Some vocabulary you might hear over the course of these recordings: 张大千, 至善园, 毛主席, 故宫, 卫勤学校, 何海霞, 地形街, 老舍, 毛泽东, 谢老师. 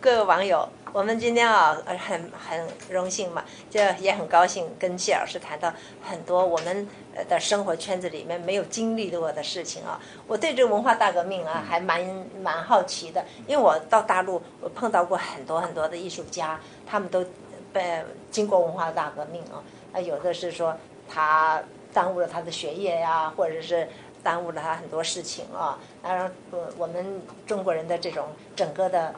各位网友，我们今天啊，很荣幸嘛，这也很高兴跟谢老师谈到很多我们的生活圈子里面没有经历过的事情啊。我对这个文化大革命啊，还蛮好奇的，因为我到大陆，我碰到过很多的艺术家，他们都经过文化大革命啊，有的是说他耽误了他的学业呀，或者是耽误了他很多事情啊。当然，我们中国人的这种整个的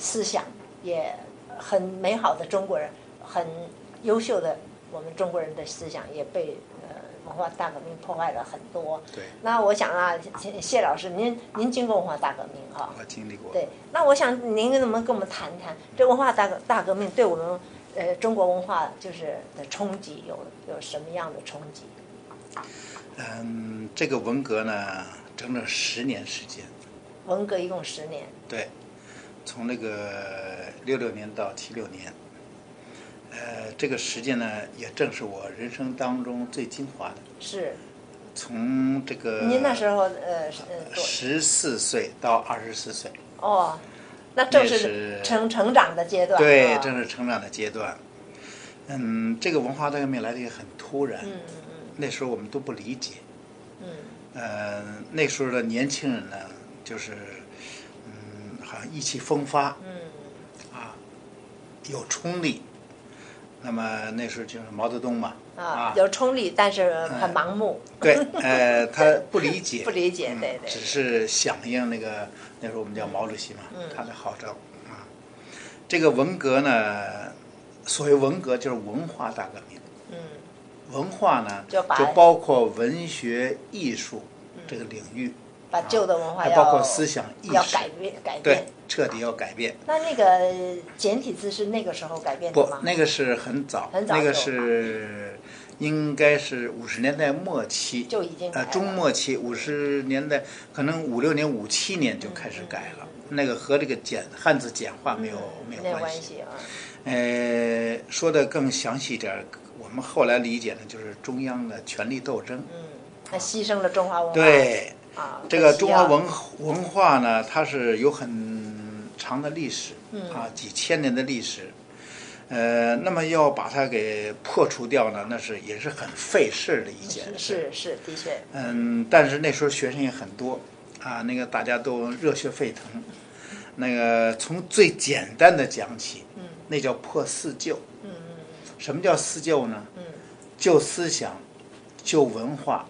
思想也很美好的中国人，很优秀的我们中国人的思想也被文化大革命破坏了很多。对。那我想啊，谢老师，您经过文化大革命啊？我经历过。对。那我想您能不能跟我们谈谈这文化大革命对我们中国文化就是的冲击有什么样的冲击？这个文革呢，整整10年时间。文革一共10年。对。从那个66年到76年，这个时间呢，也正是我人生当中最精华的。是。从这个您那时候14岁到24岁。哦，那正是成长的阶段。对，哦，正是成长的阶段。这个文化大革命来的也很突然。那时候我们都不理解。那时候的年轻人呢，就是意气风发，有冲力。那么那时候就是毛泽东嘛，有冲力，但是很盲目。对，他不理解，不理解，对对，只是响应那个那时候我们叫毛主席嘛，他的号召啊。这个文革呢，所谓文革就是文化大革命。文化呢就包括文学艺术这个领域。把旧的文化包括思想意识要改变，对，彻底要改变。那个简体字是那个时候改变的吗？不，那个是很早，那个是应该是50年代末期就已经中末期，50年代可能56年、57年就开始改了。那个和这个汉字简化没有关系啊。说的更详细一点，我们后来理解呢，就是中央的权力斗争，它牺牲了中华文化。对。这个中华文化呢，它是有很长的历史，几千年的历史，那么要把它给破除掉呢，那是也是很费事的一件事。是的确。但是那时候学生也很多啊，那个大家都热血沸腾，那个从最简单的讲起，那叫破四旧。什么叫四旧呢？旧思想，旧文化。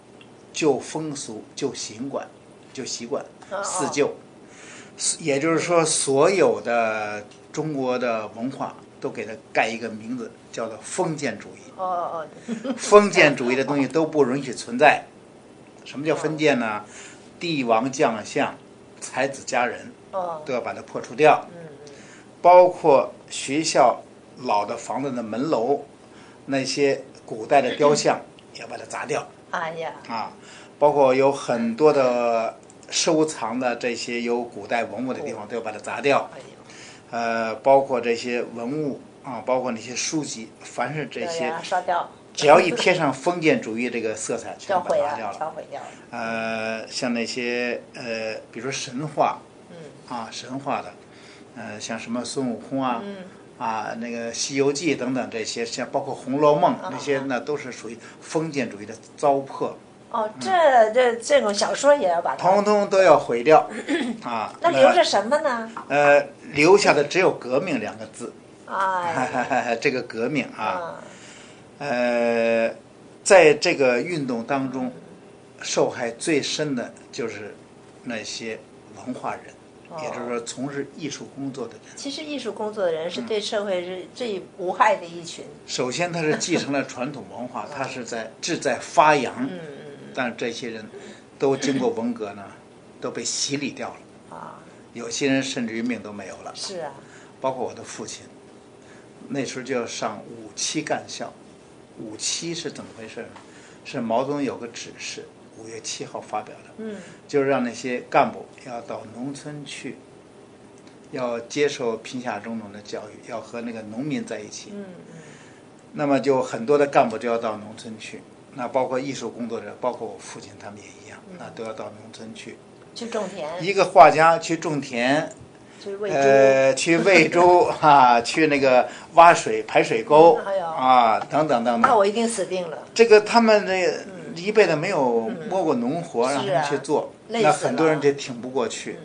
旧风俗、旧习惯，四旧，也就是说，所有的中国的文化都给它盖一个名字，叫做封建主义。封建主义的东西都不允许存在。什么叫封建呢？帝王将相、才子佳人，都要把它破除掉。包括学校老的房子的门楼，那些古代的雕像，也要把它砸掉。包括有很多的收藏的这些有古代文物的地方都要把它砸掉，包括这些文物啊，包括那些书籍，凡是这些烧掉，只要一贴上封建主义这个色彩，全把它砸掉了，烧毁掉了。像那些比如说神话，神话的，像什么孙悟空啊。那个《西游记》等等这些，像包括《红楼梦》那些呢，都是属于封建主义的糟粕。这种小说也要把它通通都要毁掉啊！那留着什么呢？留下的只有革命2个字。这个革命啊，在这个运动当中，受害最深的就是那些文化人。也就是说，从事艺术工作的人，其实艺术工作的人是对社会是最无害的一群。首先，他是继承了传统文化，他是在志在发扬。但是这些人，都经过文革呢，都被洗礼掉了。有些人甚至于命都没有了。是啊。包括我的父亲，那时候就要上57干校。57是怎么回事呢？是毛泽东有个指示。5月7号发表的，就是让那些干部要到农村去，要接受贫下中农的教育，要和那个农民在一起。那么就很多的干部就要到农村去，那包括艺术工作者，包括我父亲他们也一样，那都要到农村去种田。一个画家去种田，去喂猪啊，去那个挖水排水沟啊，等等等等。那我一定死定了。这个他们这一辈子没有摸过农活，让他们去做，那很多人就挺不过去。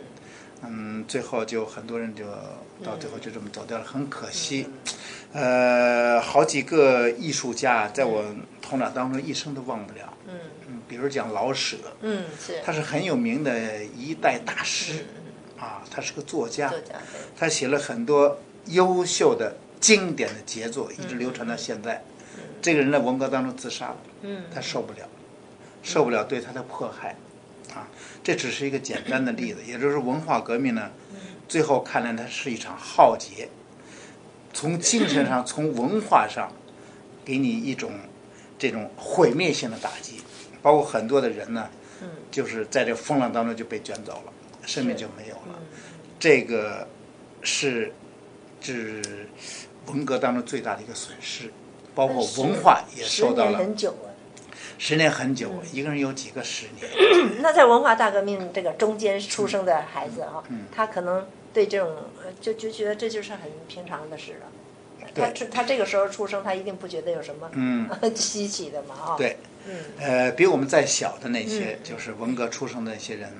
最后就很多人就到最后就这么走掉了，很可惜。好几个艺术家在我头脑当中一生都忘不了。比如讲老舍，他是很有名的一代大师，啊，他是个作家，他写了很多优秀的经典的杰作，一直流传到现在。这个人在文革当中自杀了，他受不了对他的迫害。啊，这只是一个简单的例子，也就是文化革命呢，最后看来它是一场浩劫，从精神上、从文化上，给你一种这种毁灭性的打击，包括很多的人呢，就是在这风浪当中就被卷走了，生命就没有了。这个是指文革当中最大的一个损失，包括文化也受到了。10年很久，一个人有几个10年？那在文化大革命这个中间出生的孩子啊，他可能对这种就觉得这就是很平常的事了。他这个时候出生，他一定不觉得有什么稀奇的嘛啊。对，比我们再小的那些，就是文革出生的那些人，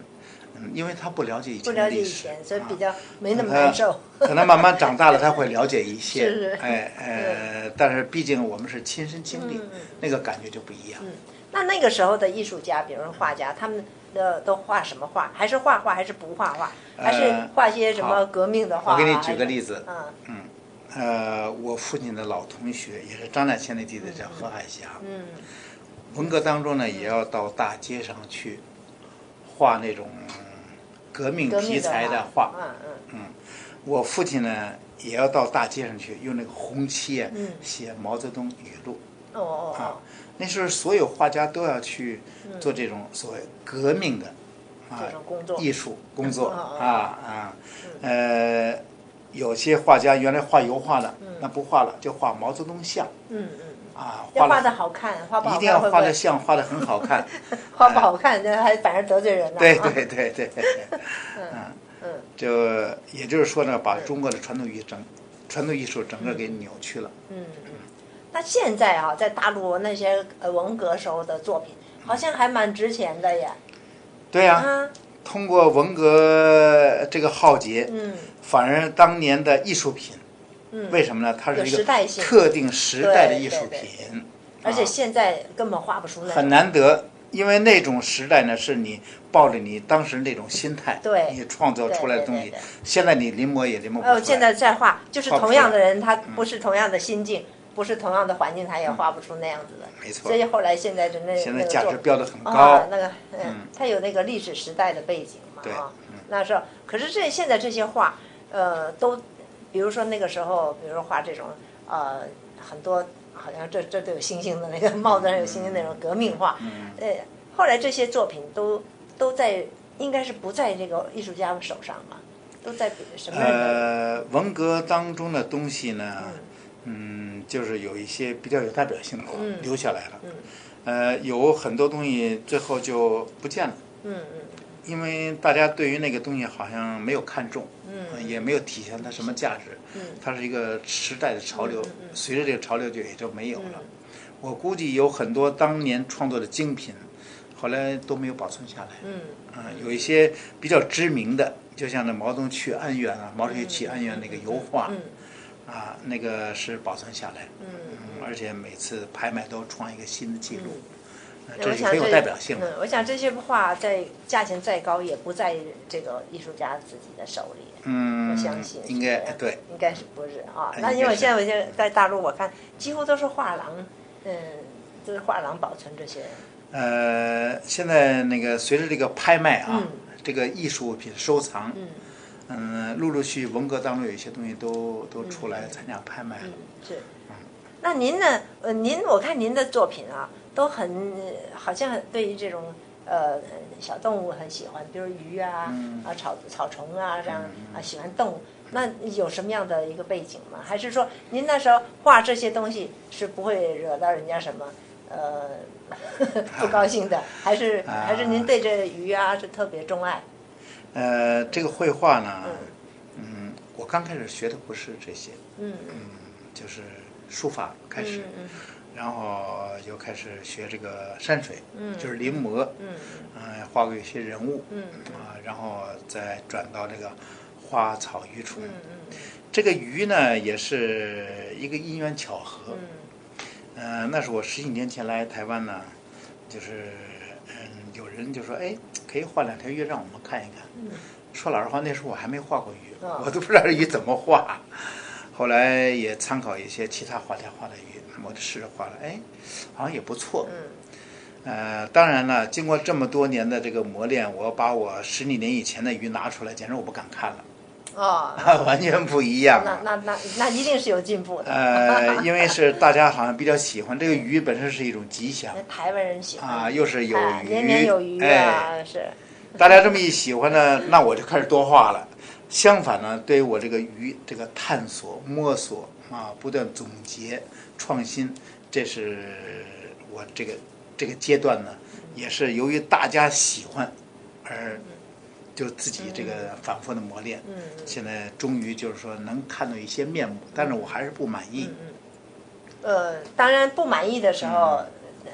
因为他不了解以前的历史，所以比较没那么难受。可能慢慢长大了，他会了解一些，但是毕竟我们是亲身经历，那个感觉就不一样。那个时候的艺术家，比如说画家，他们都画什么画？还是画画，还是不画画，还是画些什么革命的画？我给你举个例子，我父亲的老同学，也是张大千的弟弟，叫何海霞。文革当中呢，也要到大街上去画那种革命题材的画，我父亲呢也要到大街上去，用那个红漆啊写毛泽东语录。那时候所有画家都要去做这种所谓革命的艺术工作啊。有些画家原来画油画的，那不画了，就画毛泽东像。画的好看，画不好看一定要画的像，画的很好看。画不好看，那还反而得罪人了。对。也就是说呢，把中国的传统艺术整个给扭曲了。那现在啊，在大陆那些文革时候的作品，好像还蛮值钱的呀。对呀，通过文革这个浩劫，反而当年的艺术品。为什么呢？它是一个特定时代的艺术品，而且现在根本画不出来，很难得。因为那种时代呢，是你抱着你当时那种心态，你创造出来的东西。现在你临摹也临摹不出来。现在在画，就是同样的人，他不是同样的心境，不是同样的环境，他也画不出那样子的。没错。所以后来现在价值标得很高。他有那个历史时代的背景嘛。对。那时候，可是现在这些画，都。比如说那个时候，比如说画这种，很多好像这都有星星的那个帽子上有星星那种革命画，后来这些作品都在应该是不在这个艺术家手上嘛，都在什么人的？文革当中的东西呢，就是有一些比较有代表性的留下来了，有很多东西最后就不见了，因为大家对于那个东西好像没有看重，也没有体现它什么价值，它是一个时代的潮流，随着这个潮流就也就没有了。我估计有很多当年创作的精品，后来都没有保存下来。有一些比较知名的，就像那毛泽东去安源啊，毛主席去安源那个油画，那个是保存下来，而且每次拍卖都创一个新的记录。这是很有代表性的。我想这些画在价钱再高，也不在这个艺术家自己的手里。我相信应该对，应该是不是啊？那因为我现在在大陆，我看几乎都是画廊，就是画廊保存这些。现在那个随着这个拍卖啊，这个艺术品收藏，陆陆续续文革当中有一些东西都出来参加拍卖了。是。那您呢？我看您的作品啊。都很好像对于这种小动物很喜欢，比如鱼啊、草虫啊这样啊，喜欢动物。那有什么样的一个背景吗？还是说您那时候画这些东西是不会惹到人家什么不高兴的？还是您对这鱼啊是特别钟爱？这个绘画呢，我刚开始学的不是这些，就是书法开始，然后又开始学这个山水，就是临摹，画过一些人物，然后再转到这个花草鱼虫，这个鱼呢也是一个因缘巧合，那是我10几年前来台湾呢，就是有人就说，哎，可以画2条鱼让我们看一看，说老实话，那时候我还没画过鱼，我都不知道鱼怎么画。后来也参考一些其他画家画的鱼，那么我就试着画了，哎，好像也不错。当然了，经过这么多年的这个磨练，我把我10几年以前的鱼拿出来，简直我不敢看了。完全不一样。那一定是有进步的。因为是大家好像比较喜欢这个鱼，本身是一种吉祥。台湾人喜欢啊，又是有鱼，年年有余啊，是。大家这么一喜欢呢，那我就开始多画了。相反呢，对于我这个鱼这个探索、摸索啊，不断总结、创新，这是我这个阶段呢，也是由于大家喜欢而就自己这个反复的磨练。现在终于就是说能看到一些面目，但是我还是不满意。当然不满意的时候。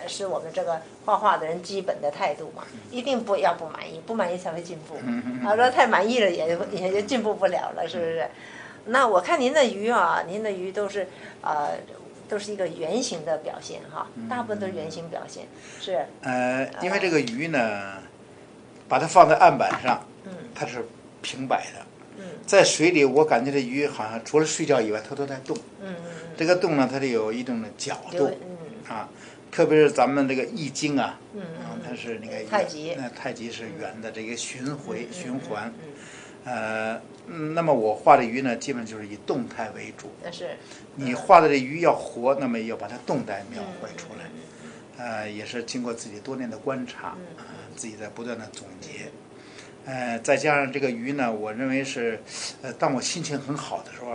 是我们这个画画的人基本的态度嘛，一定不满意，不满意才会进步。啊，说太满意了也就进步不了了，是不是？那我看您的鱼啊，您的鱼都是一个圆形的表现哈，大部分都是圆形表现，是。因为这个鱼呢，把它放在案板上，它是平摆的。在水里，我感觉这鱼好像除了睡觉以外，它都在动。这个动呢，它就有一定的角度啊。特别是咱们这个易经啊，它是那个太极是圆的，这个循环，那么我画的鱼呢，基本就是以动态为主。是，你画的这鱼要活，那么要把它动态描绘出来，也是经过自己多年的观察，自己在不断的总结，再加上这个鱼呢，我认为是，当我心情很好的时候，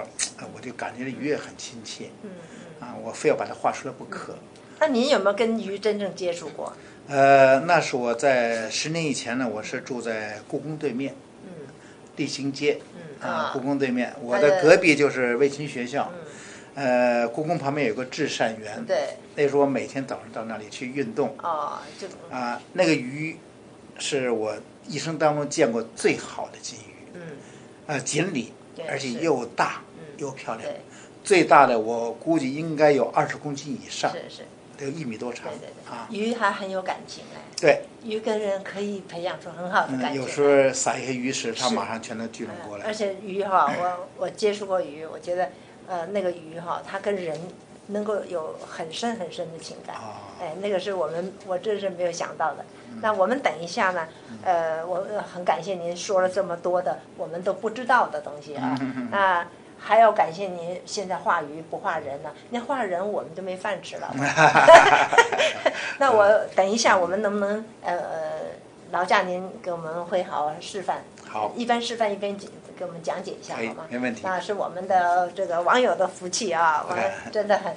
我就感觉这鱼也很亲切，啊，我非要把它画出来不可。那您有没有跟鱼真正接触过？那是我在10年以前呢，我是住在故宫对面，地形街，故宫对面，我的隔壁就是卫勤学校，故宫旁边有个至善园，对，那时候我每天早上到那里去运动，那个鱼是我一生当中见过最好的金鱼，锦鲤，而且又大又漂亮，最大的我估计应该有20公斤以上，是是。得有1米多长，啊！鱼还很有感情哎。对，鱼跟人可以培养出很好的感情。有时候撒一些鱼食，它马上全都聚拢过来。而且鱼哈，我接触过鱼，我觉得，那个鱼哈，它跟人能够有很深很深的情感。哎，那个是我真是没有想到的。那我们等一下呢，我很感谢您说了这么多的我们都不知道的东西啊，那。还要感谢您，现在画鱼不画人呢，您画人我们就没饭吃了。那我等一下，我们能不能劳驾您给我们会好示范？好，一边示范一边给我们讲解一下好吗？没问题。那是我们的这个网友的福气啊，我们真的很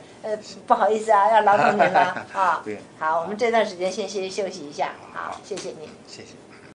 不好意思啊，要劳动您了啊。对。好，我们这段时间先休息一下，好，谢谢您。谢谢。